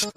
Fuck!